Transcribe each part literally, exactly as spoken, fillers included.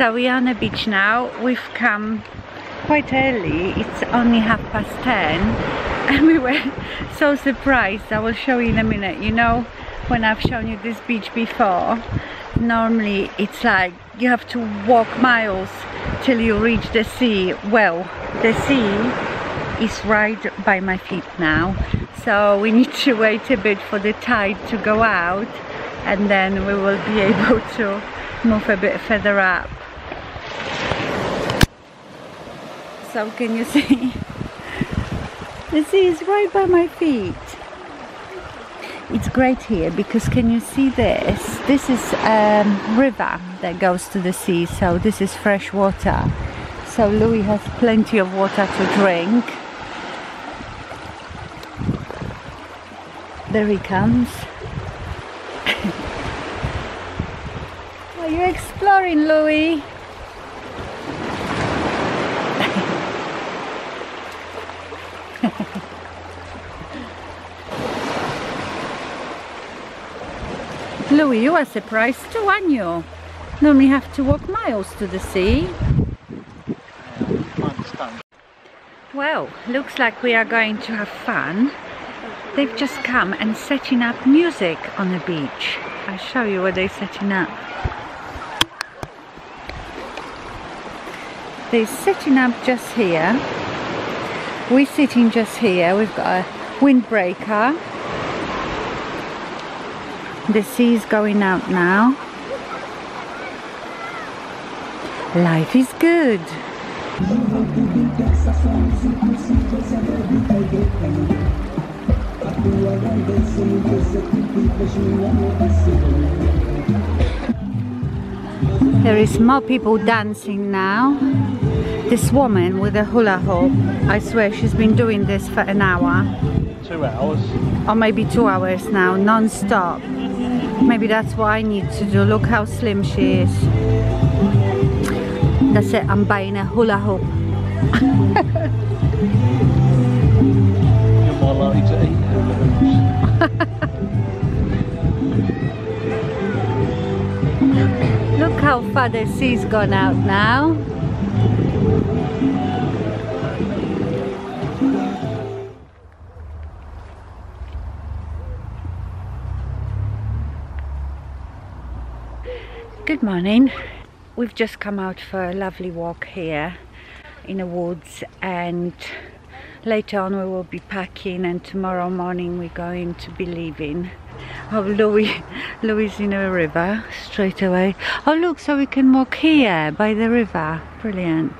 So we are on a beach now. We've come quite early. It's only half past ten and we were so surprised. I will show you in a minute. You know, when I've shown you this beach before, normally it's like you have to walk miles till you reach the sea. Well, the sea is right by my feet now, so we need to wait a bit for the tide to go out and then we will be able to move a bit further up. So can you see? The sea is right by my feet. It's great here because, can you see this? This is a river that goes to the sea, so this is fresh water. So Louis has plenty of water to drink. There he comes. Are you exploring, Louis? Louis, you are surprised too, aren't you? Normally have to walk miles to the sea. Well, looks like we are going to have fun. They've just come and setting up music on the beach. I'll show you what they're setting up. They're setting up just here. We're sitting just here. We've got a windbreaker. The sea is going out now. Life is good. There is more people dancing now. This woman with a hula hoop, I swear she's been doing this for an hour. Two hours. Or maybe two hours now, non-stop. Maybe that's what I need to do. Look how slim she is. That's it, I'm buying a hula hoop. You're more likely to eat hula hoops. Look how far the sea's gone out now. Good morning. We've just come out for a lovely walk here in the woods, and later on we will be packing and tomorrow morning we're going to be leaving. Oh, Louis, Louis is in a river straight away. Oh look, so we can walk here by the river. Brilliant.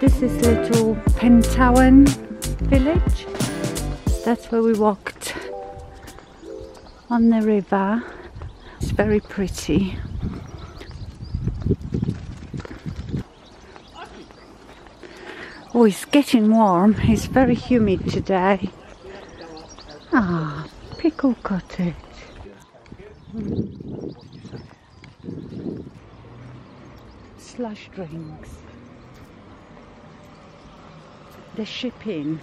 This is little Pentewan village. That's where we walked on the river. It's very pretty. Oh, it's getting warm. It's very humid today. Ah, oh, pickle cottage. Slush drinks. The shipping.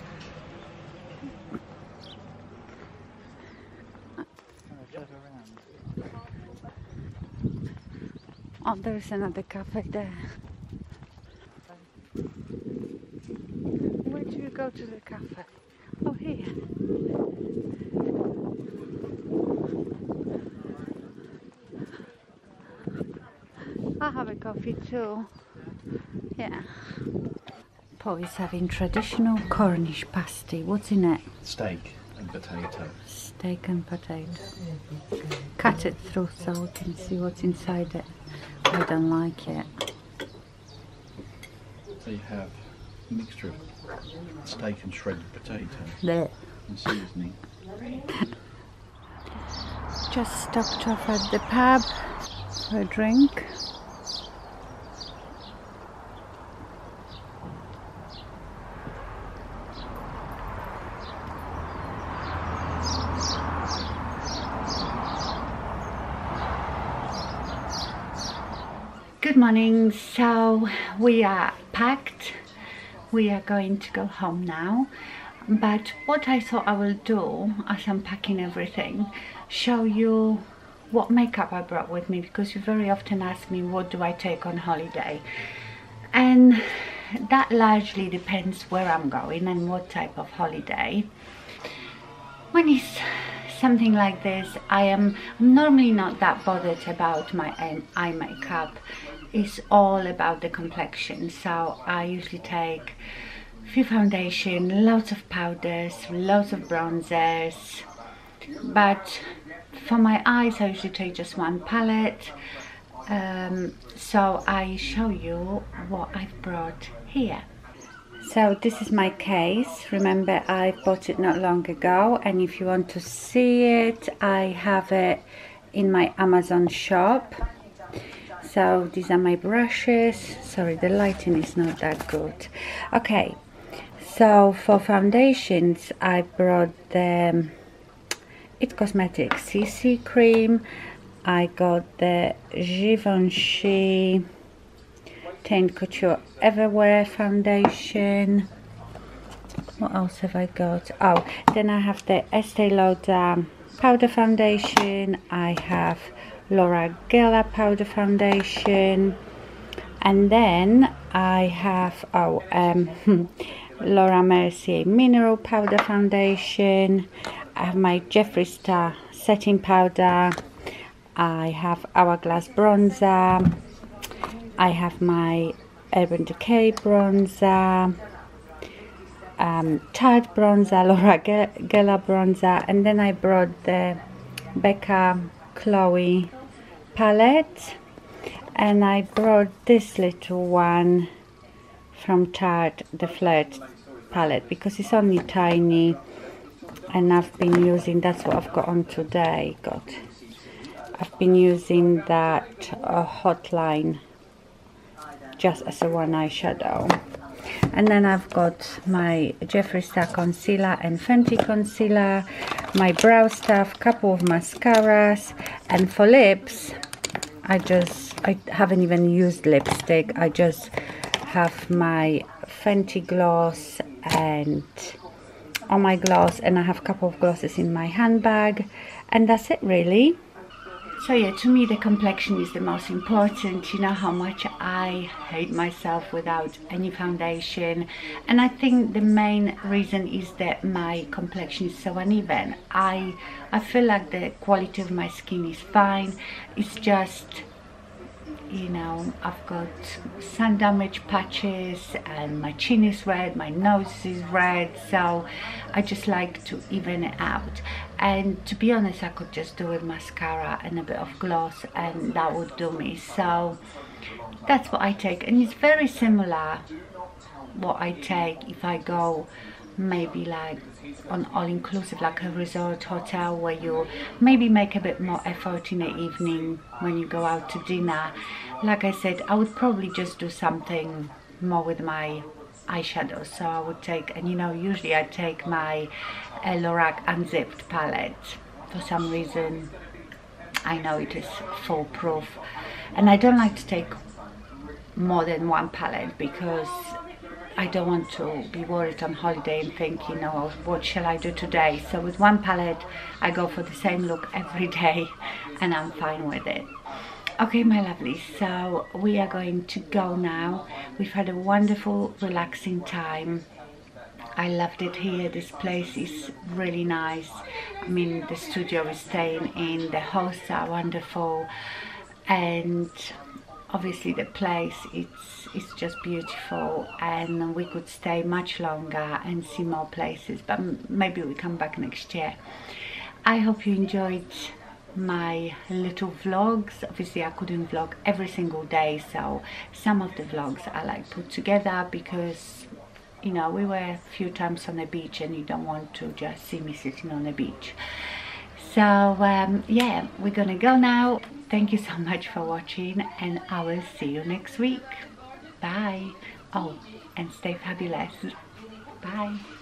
Oh, there's another cafe there. Where do you go to the cafe? Oh, here. I'll have a coffee too. Yeah. Paul is having traditional Cornish pasty. What's in it? Steak and and potato. Steak and potato. Cut it through so we can see what's inside it. I don't like it. They have a mixture of steak and shredded potato. There. And seasoning. Just stopped off at the pub for a drink. Good morning. So we are packed. We are going to go home now. But what I thought I will do as I'm packing everything, show you what makeup I brought with me, because you very often ask me what do I take on holiday, and that largely depends where I'm going and what type of holiday. When it's something like this, I am normally not that bothered about my eye makeup. It's all about the complexion, so I usually take a few foundation, lots of powders, lots of bronzers, but for my eyes I usually take just one palette. Um, so I show you what I've brought here. So this is my case. Remember, I bought it not long ago, and if you want to see it, I have it in my Amazon shop. So these are my brushes. Sorry, the lighting is not that good. Okay, so for foundations I brought the It Cosmetics C C cream. I got the Givenchy Tint Couture Everywhere foundation. What else have I got? Oh, then I have the Estee Lauder powder foundation. I have Laura Geller powder foundation, and then I have oh um, Laura Mercier mineral powder foundation. I have my Jeffree Star setting powder. I have Hourglass bronzer. I have my Urban Decay bronzer, um, Tarte bronzer, Laura Geller bronzer, and then I brought the Becca Chloe palette, and I brought this little one from Tarte, the Flirt palette, because it's only tiny and I've been using, that's what I've got on today. God, I've been using that uh, Hotline just as a one eyeshadow. And then I've got my Jeffree Star concealer and Fenty concealer, my brow stuff, couple of mascaras, and for lips, I just, I haven't even used lipstick. I just have my Fenty gloss and on my gloss, and I have a couple of glosses in my handbag, and that's it really. So yeah, to me the complexion is the most important. You know how much I hate myself without any foundation, and I think the main reason is that my complexion is so uneven. I, I feel like the quality of my skin is fine, it's just, you know, I've got sun damage patches and my chin is red, my nose is red, so I just like to even it out. And to be honest, I could just do with mascara and a bit of gloss and that would do me. So that's what I take, and it's very similar what I take if I go maybe like on all-inclusive, like a resort hotel, where you maybe make a bit more effort in the evening when you go out to dinner. Like I said, I would probably just do something more with my eyeshadow, so I would take, and you know, usually I take my uh, Lorac Unzipped palette. For some reason I know it is foolproof, and I don't like to take more than one palette because I don't want to be worried on holiday and think, you know, what shall I do today? So with one palette, I go for the same look every day and I'm fine with it. Okay, my lovely, so we are going to go now. We've had a wonderful, relaxing time. I loved it here. This place is really nice. I mean, the studio we're staying in, the hosts are wonderful, and obviously the place, it's it's just beautiful, and we could stay much longer and see more places, but maybe we come back next year. I hope you enjoyed my little vlogs. Obviously I couldn't vlog every single day, so some of the vlogs I like put together, because you know, we were a few times on the beach and you don't want to just see me sitting on the beach. So um yeah, we're gonna go now. Thank you so much for watching, and I will see you next week. Bye. Oh, and stay fabulous. Bye.